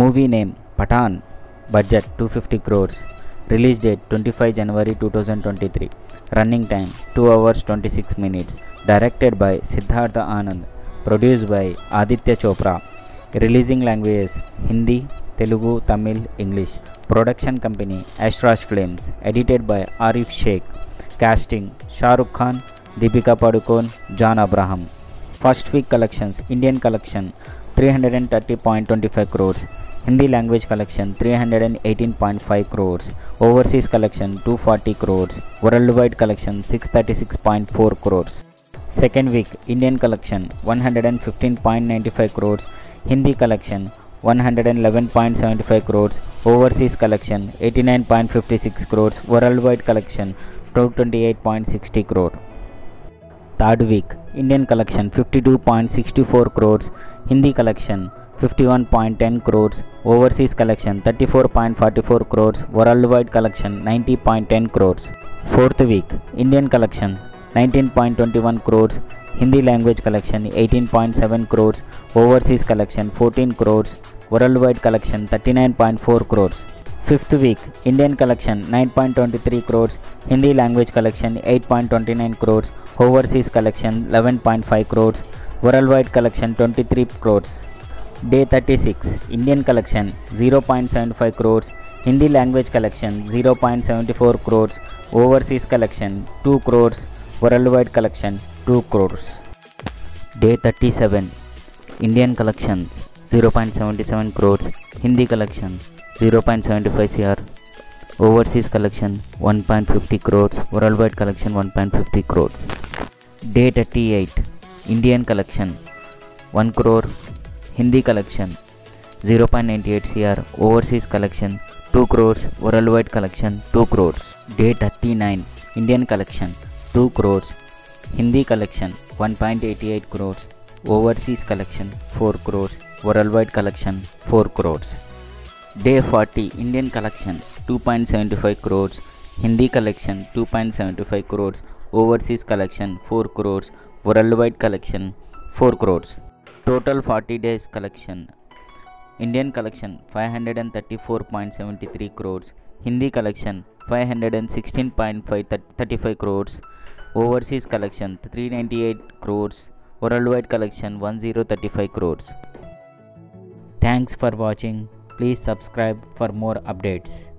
Movie name Pathaan. Budget 250 crores. Release date 25 January 2023. Running time 2 hours 26 minutes. Directed by Siddhartha Anand. Produced by Aditya Chopra. Releasing languages Hindi, Telugu, Tamil, English. Production company Ashrash Flames. Edited by Arif Sheikh. Casting Shah Rukh Khan, Deepika Padukone, John Abraham. First week collections Indian collection 330.25 crores. Hindi language collection 318.5 crores. Overseas collection 240 crores. Worldwide collection 636.4 crores. Second week Indian collection 115.95 crores. Hindi collection 111.75 crores. Overseas collection 89.56 crores. Worldwide collection 228.60 crore. Third week Indian collection 52.64 crores. Hindi collection 51.10 crores. Overseas collection 34.44 crores. Worldwide collection 90.10 crores. Fourth week Indian collection 19.21 crores. Hindi language collection 18.7 crores. Overseas collection 14 crores. Worldwide collection 39.4 crores. Fifth week Indian collection 9.23 crores. Hindi language collection 8.29 crores. Overseas collection 11.5 crores. Worldwide collection 23 crores. Day 36 Indian collection 0.75 crores. Hindi language collection 0.74 crores. Overseas collection 2 crores. Worldwide collection 2 crores. Day 37 Indian collection 0.77 crores. Hindi collection 0.75 cr. Overseas collection 1.50 crores. Worldwide collection 1.50 crores. Day 38 Indian collection 1 crore. Hindi collection 0.98 cr. Overseas collection 2 crores. Worldwide collection 2 crores. Day 39 Indian collection 2 crores. Hindi collection 1.88 crores. Overseas collection 4 crores. Worldwide collection 4 crores. Day 40 Indian collection 2.75 crores. Hindi collection 2.75 crores. Overseas collection 4 crores. Worldwide collection 4 crores. Total 40 days collection. Indian collection 534.73 crores. Hindi collection 516.35 crores. Overseas collection 398 crores. Worldwide collection 1035 crores. Thanks for watching. Please subscribe for more updates.